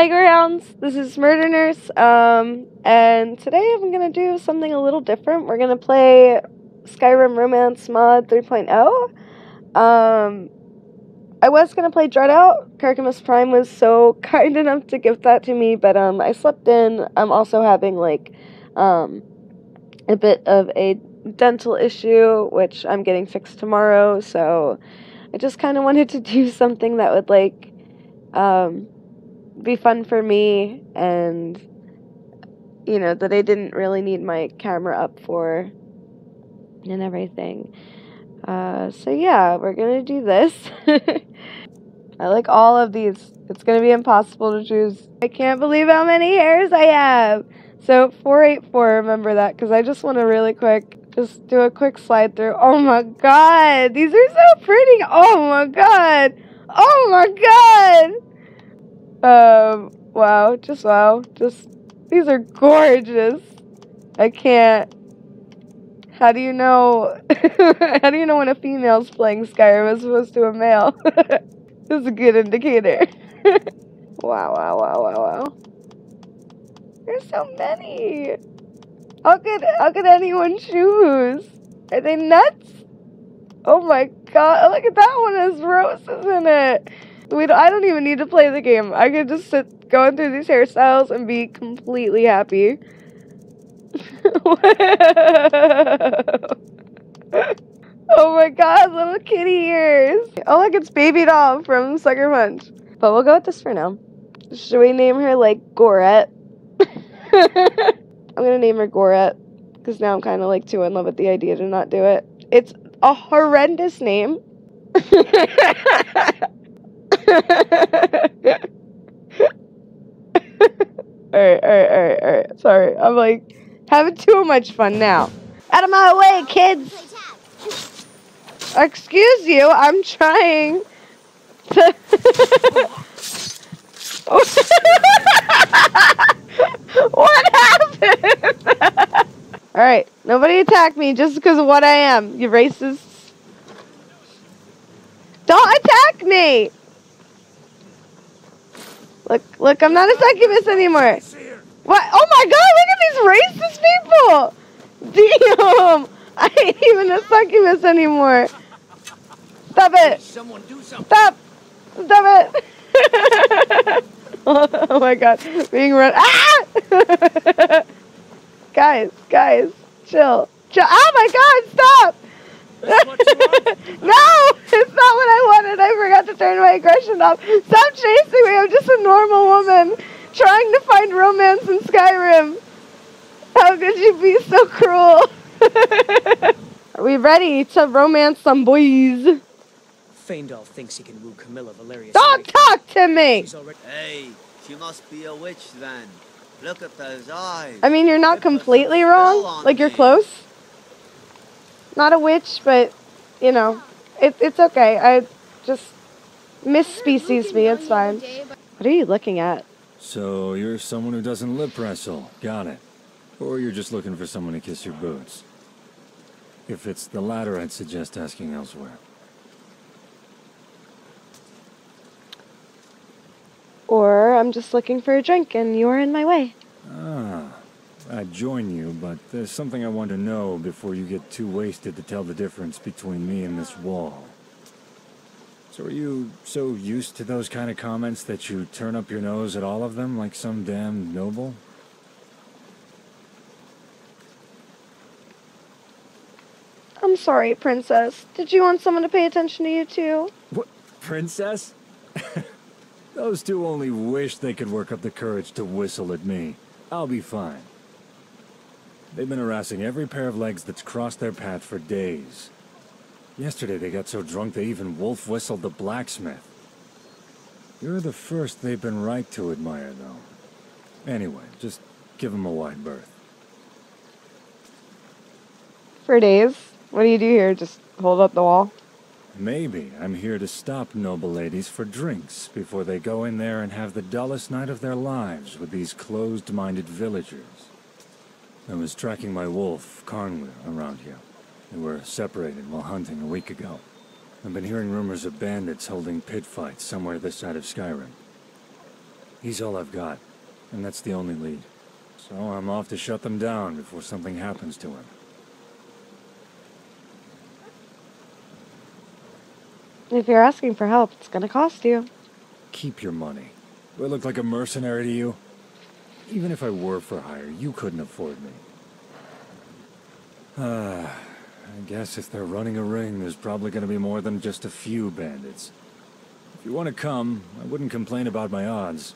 Hey Greyhounds, this is Murder Nurse, and today I'm going to do something a little different. We're going to play Skyrim Romance Mod 3.0. I was going to play Dreadout. Carcamus Prime was so kind enough to give that to me, but I slept in. I'm also having, like, a bit of a dental issue, which I'm getting fixed tomorrow, so I just kind of wanted to do something that would, like, be fun for me, and you know that I didn't really need my camera up for and everything, so yeah, we're gonna do this. I like all of these. It's gonna be impossible to choose. I can't believe how many hairs I have. So 484, remember that, because I just want to really quick just do a quick slide through. Oh my god, these are so pretty. Oh my god, oh my god. Wow, just, these are gorgeous. I can't, how do you know when a female's playing Skyrim as opposed to a male? This is a good indicator. Wow. There's so many. How could anyone choose? Are they nuts? Oh my god, look at that one, it has roses in it. I don't even need to play the game. I could just sit going through these hairstyles and be completely happy. Oh my god, little kitty ears. Oh look, it's Baby Doll from Sucker Punch. But we'll go with this for now. Should we name her, like, Gorette? I'm gonna name her Gorette, because now I'm kind of, like, too in love with the idea to not do it. It's a horrendous name. Alright. Sorry, I'm like having too much fun now. Out of my way, kids! Excuse you, I'm trying to. What happened? Alright, nobody attack me just because of what I am, you racists. Don't attack me! Look, I'm not a succubus anymore. What? Oh my god, look at these racist people! Damn! I ain't even a succubus anymore. Stop it! Stop it! Oh my god, being run. Ah! Guys, chill. Oh my god, stop! No! It's not what I wanted. I forgot to turn my aggression off. Stop chasing me. I'm just a normal woman trying to find romance in Skyrim. How could you be so cruel? Are we ready to romance some boys? Faindal thinks he can woo Camilla Valerius. Don't talk to me! Hey, she must be a witch then. Look at those eyes. I mean, you're not completely wrong. Like, you're close. Not a witch, but, you know, it's okay. I just misspecies me. It's fine. What are you looking at? So you're someone who doesn't lip wrestle. Got it. Or you're just looking for someone to kiss your boots. If it's the latter, I'd suggest asking elsewhere. Or I'm just looking for a drink and you're in my way. Ah. I'd join you, but there's something I want to know before you get too wasted to tell the difference between me and this wall. So are you so used to those kind of comments that you turn up your nose at all of them like some damn noble? I'm sorry, princess. Did you want someone to pay attention to you too? What? Princess? Those two only wish they could work up the courage to whistle at me. I'll be fine. They've been harassing every pair of legs that's crossed their path for days. Yesterday they got so drunk they even wolf-whistled the blacksmith. You're the first they've been right to admire, though. Anyway, just give them a wide berth. For days? What do you do here? Just hold up the wall? Maybe I'm here to stop noble ladies for drinks before they go in there and have the dullest night of their lives with these closed-minded villagers. I was tracking my wolf, Carnwil, around here. They were separated while hunting a week ago. I've been hearing rumors of bandits holding pit fights somewhere this side of Skyrim. He's all I've got, and that's the only lead. So I'm off to shut them down before something happens to him. If you're asking for help, it's gonna cost you. Keep your money. Do I look like a mercenary to you? Even if I were for hire, you couldn't afford me. I guess if they're running a ring, there's probably gonna be more than just a few bandits. If you want to come, I wouldn't complain about my odds.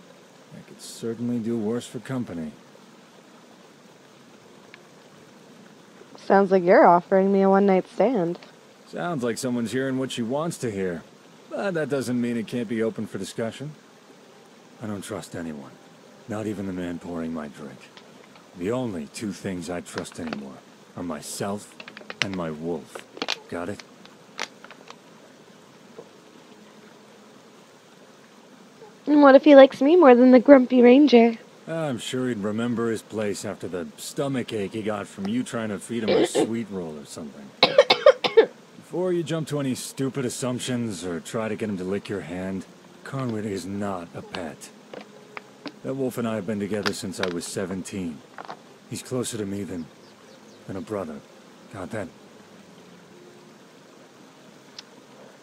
I could certainly do worse for company. Sounds like you're offering me a one-night stand. Sounds like someone's hearing what she wants to hear. But that doesn't mean it can't be open for discussion. I don't trust anyone. Not even the man pouring my drink. The only two things I trust anymore are myself and my wolf. Got it? And what if he likes me more than the grumpy ranger? I'm sure he'd remember his place after the stomach ache he got from you trying to feed him a sweet roll or something. Before you jump to any stupid assumptions or try to get him to lick your hand, Conwen is not a pet. That wolf and I have been together since I was 17. He's closer to me than a brother. Got that?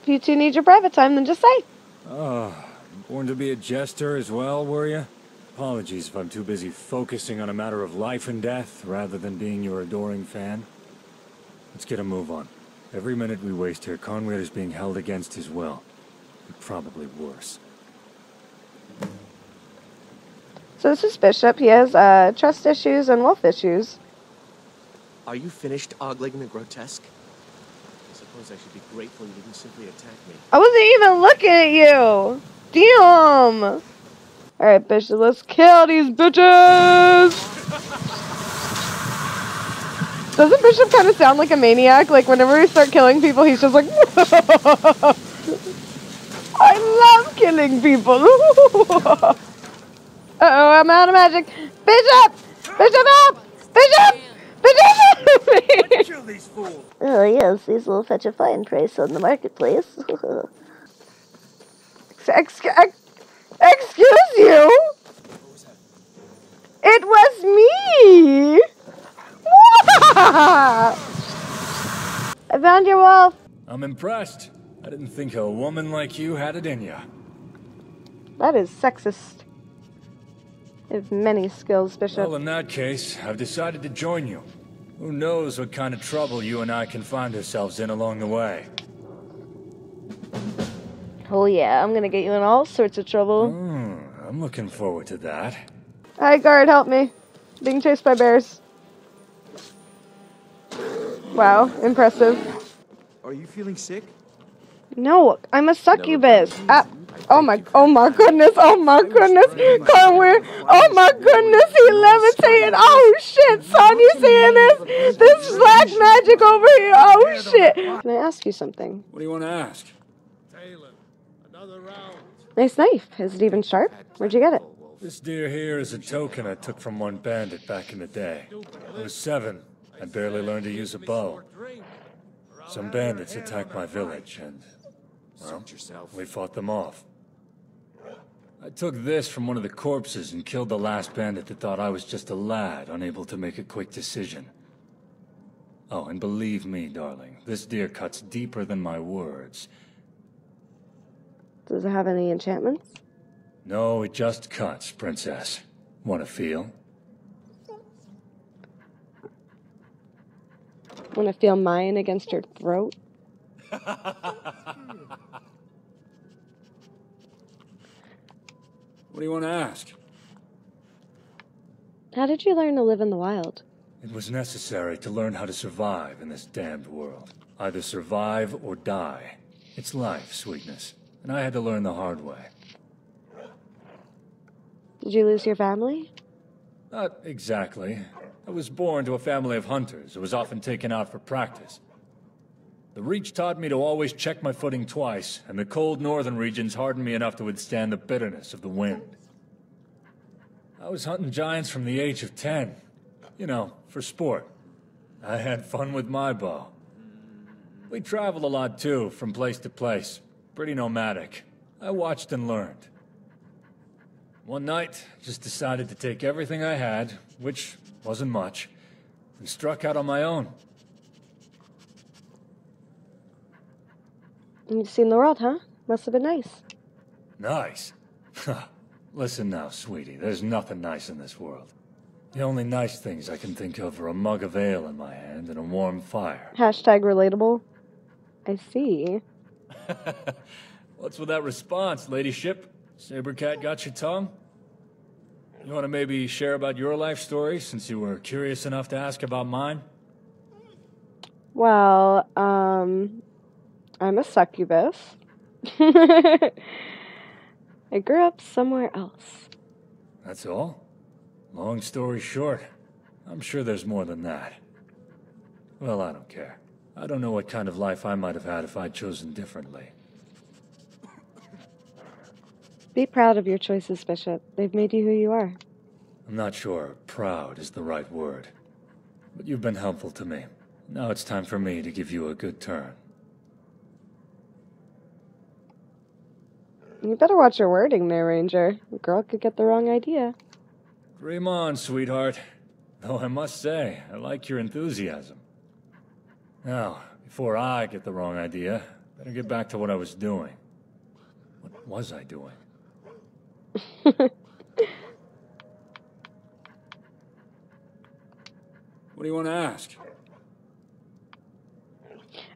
If you two need your private time, then just say. Oh. Born to be a jester as well, were you? Apologies if I'm too busy focusing on a matter of life and death rather than being your adoring fan. Let's get a move on. Every minute we waste here, Conrad is being held against his will. And probably worse. So this is Bishop. He has trust issues and wolf issues. Are you finished ogling the grotesque? I suppose I should be grateful you didn't simply attack me. I wasn't even looking at you! Damn! All right, bitches, let's kill these bitches. Doesn't Bishop kind of sound like a maniac? Like whenever we start killing people, he's just like, I love killing people. Uh-oh, I'm out of magic. Bishop, Bishop, help! Bishop, Bishop! Kill these fools. Oh yes, these will fetch a fine price on the marketplace. Excuse you? It was me! I found your wolf. I'm impressed. I didn't think a woman like you had it in you. That is sexist. You have many skills, Bishop. Well, in that case, I've decided to join you. Who knows what kind of trouble you and I can find ourselves in along the way. Oh yeah, I'm gonna get you in all sorts of trouble. I'm looking forward to that. Hi, guard, help me. Being chased by bears. Wow, impressive. Are you feeling sick? No, I'm a succubus. Oh my goodness, oh my goodness. Conweir, oh my goodness, he levitated. Oh shit, son, you seeing this? This black magic over here, oh shit. Can I ask you something? What do you want to ask? Nice knife. Is it even sharp? Where'd you get it? This deer here is a token I took from one bandit back in the day. I was 7. I barely learned to use a bow. Some bandits attacked my village and, well, we fought them off. I took this from one of the corpses and killed the last bandit that thought I was just a lad, unable to make a quick decision. Oh, and believe me, darling, this deer cuts deeper than my words. Does it have any enchantments? No, it just cuts, princess. Want to feel? Want to feel mine against your throat? What do you want to ask? How did you learn to live in the wild? It was necessary to learn how to survive in this damned world. Either survive or die. It's life, sweetness. And I had to learn the hard way. Did you lose your family? Not exactly. I was born to a family of hunters who was often taken out for practice. The Reach taught me to always check my footing twice, and the cold northern regions hardened me enough to withstand the bitterness of the wind. I was hunting giants from the age of 10. You know, for sport. I had fun with my bow. We traveled a lot too, from place to place. Pretty nomadic. I watched and learned. One night, just decided to take everything I had, which wasn't much, and struck out on my own. You've seen the world, huh? Must have been nice. Nice? Listen now, sweetie, there's nothing nice in this world. The only nice things I can think of are a mug of ale in my hand and a warm fire. Hashtag relatable. I see. What's with that response, ladyship? Sabercat got your tongue? You want to maybe share about your life story, since you were curious enough to ask about mine? Well, I'm a succubus. I grew up somewhere else. That's all? Long story short, I'm sure there's more than that. Well, I don't care. I don't know what kind of life I might have had if I'd chosen differently. Be proud of your choices, Bishop. They've made you who you are. I'm not sure proud is the right word, but you've been helpful to me. Now it's time for me to give you a good turn. You better watch your wording there, Ranger. The girl could get the wrong idea. Dream on, sweetheart. Though I must say, I like your enthusiasm. Now, before I get the wrong idea, better get back to what I was doing. What was I doing? What do you want to ask?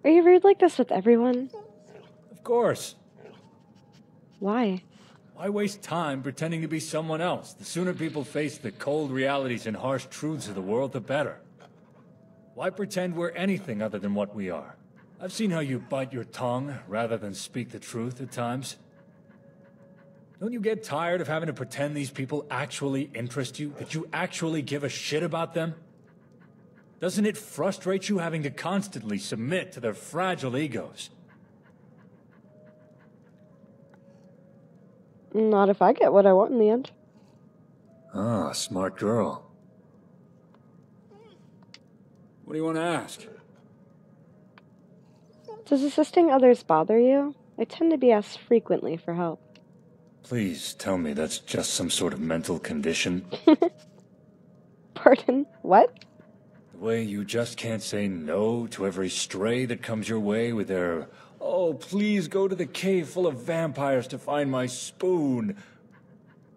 Are you rude like this with everyone? Of course. Why? Why waste time pretending to be someone else? The sooner people face the cold realities and harsh truths of the world, the better. Why pretend we're anything other than what we are? I've seen how you bite your tongue rather than speak the truth at times. Don't you get tired of having to pretend these people actually interest you? That you actually give a shit about them? Doesn't it frustrate you having to constantly submit to their fragile egos? Not if I get what I want in the end. Ah, smart girl. What do you want to ask? Does assisting others bother you? I tend to be asked frequently for help. Please tell me that's just some sort of mental condition. Pardon? What? The way you just can't say no to every stray that comes your way with their... Oh, please go to the cave full of vampires to find my spoon.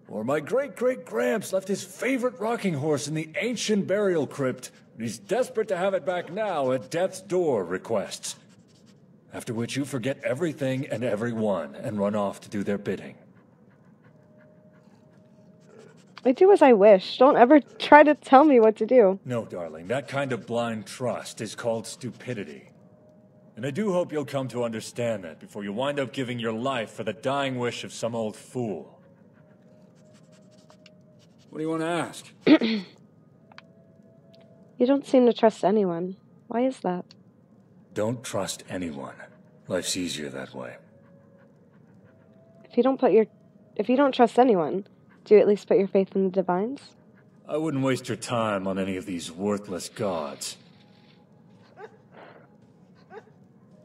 Or my great-great-gramps left his favorite rocking horse in the ancient burial crypt. He's desperate to have it back now at death's door requests. After which you forget everything and everyone and run off to do their bidding. I do as I wish. Don't ever try to tell me what to do. No, darling. That kind of blind trust is called stupidity. And I do hope you'll come to understand that before you wind up giving your life for the dying wish of some old fool. What do you want to ask? You don't seem to trust anyone. Why is that? Don't trust anyone. Life's easier that way. If you don't trust anyone, do you at least put your faith in the divines? I wouldn't waste your time on any of these worthless gods.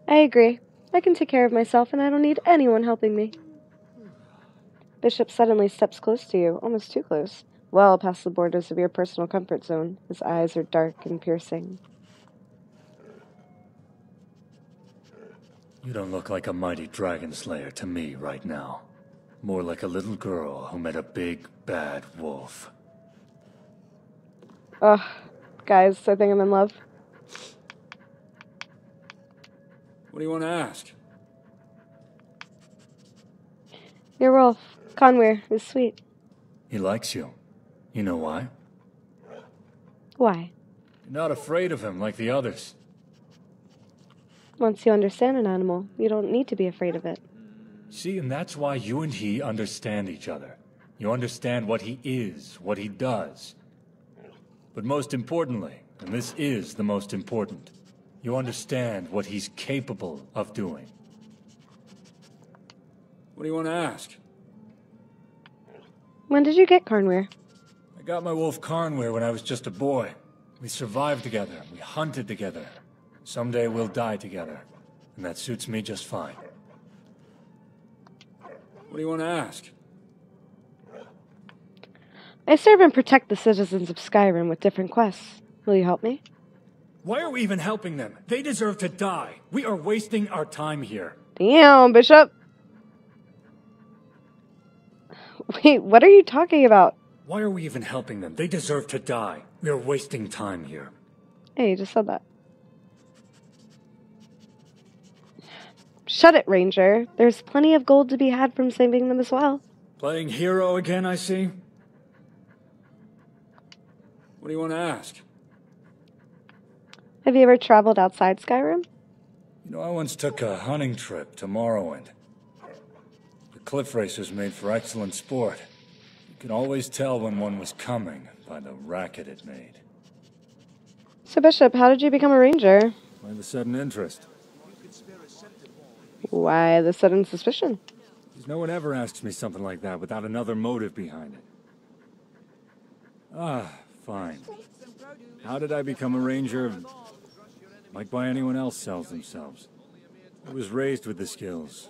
I agree. I can take care of myself, and I don't need anyone helping me. Bishop suddenly steps close to you, almost too close, well past the borders of your personal comfort zone. His eyes are dark and piercing. You don't look like a mighty dragon slayer to me right now. More like a little girl who met a big, bad wolf. Ugh. Guys, I think I'm in love. What do you want to ask? Your wolf, Conweir, is sweet. He likes you. You know why? Why? You're not afraid of him like the others. Once you understand an animal, you don't need to be afraid of it. See, and that's why you and he understand each other. You understand what he is, what he does. But most importantly, and this is the most important, you understand what he's capable of doing. What do you want to ask? When did you get Karnweir? I got my wolf Karnweir when I was just a boy. We survived together. We hunted together. Someday we'll die together. And that suits me just fine. What do you want to ask? I serve and protect the citizens of Skyrim with different quests. Will you help me? Why are we even helping them? They deserve to die. We are wasting our time here. Damn, Bishop. Wait, what are you talking about? Why are we even helping them? They deserve to die. We are wasting time here. Hey, you just said that. Shut it, Ranger. There's plenty of gold to be had from saving them as well. Playing hero again, I see. What do you want to ask? Have you ever traveled outside Skyrim? You know, I once took a hunting trip to Morrowind. The cliff racers made for excellent sport. You could always tell when one was coming by the racket it made. So, Bishop, how did you become a ranger? Why the sudden interest? Why the sudden suspicion? Because no one ever asks me something like that without another motive behind it. Ah, fine. How did I become a ranger? Like why anyone else sells themselves. I was raised with the skills.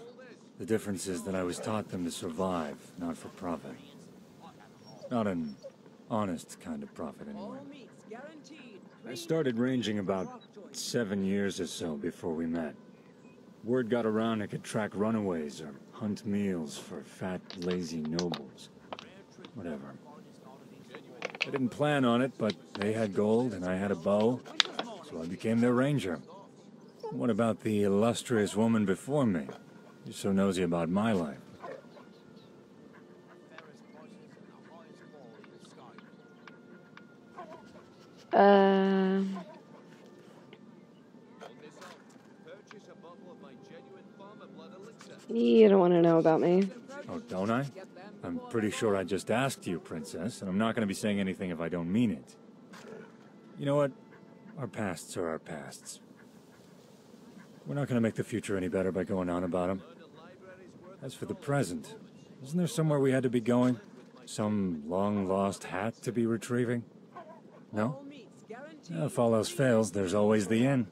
The difference is that I was taught them to survive, not for profit. Not an honest kind of profit, anyway. I started ranging about 7 years or so before we met. Word got around I could track runaways or hunt meals for fat, lazy nobles. Whatever. I didn't plan on it, but they had gold and I had a bow. So I became their ranger. What about the illustrious woman before me? You're so nosy about my life. You don't want to know about me. Oh, don't I? I'm pretty sure I just asked you, Princess, and I'm not going to be saying anything if I don't mean it. You know what? Our pasts are our pasts. We're not going to make the future any better by going on about them. As for the present, isn't there somewhere we had to be going? Some long-lost hat to be retrieving? No? Well, if all else fails, there's always the inn.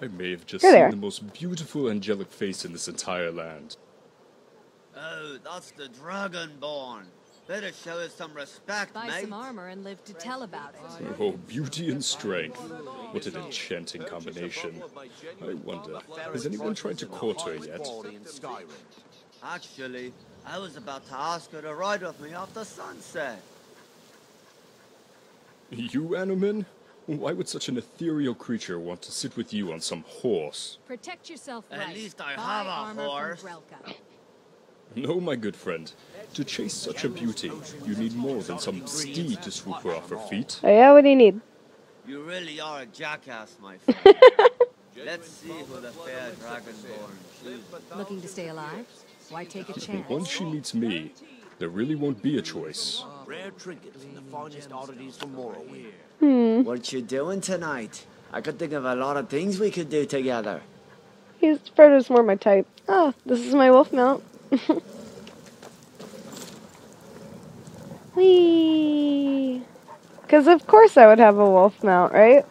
I may have just seen the most beautiful angelic face in this entire land. Oh, that's the Dragonborn. Better show us some respect, mate. Buy some armor and live to tell about it. Oh, beauty and strength. What an enchanting combination. I wonder, has anyone tried to court her yet? Actually, I was about to ask her to ride with me after sunset. You, Anoman? Why would such an ethereal creature want to sit with you on some horse? Protect yourself, right. At least I have a horse. No, my good friend. To chase such a beauty, you need more than some steed to swoop her off her feet. Oh, yeah, what do you need? You really are a jackass, my friend. Let's see who the fair Dragonborn. Looking to stay alive? Why take a chance? Once she meets me, there really won't be a choice. Rare trinkets and the finest oddities from Morrowind. What you doing tonight? I could think of a lot of things we could do together. He's Frodo's more my type. Oh, this is my wolf mount. Whee! Because of course I would have a wolf mount, right?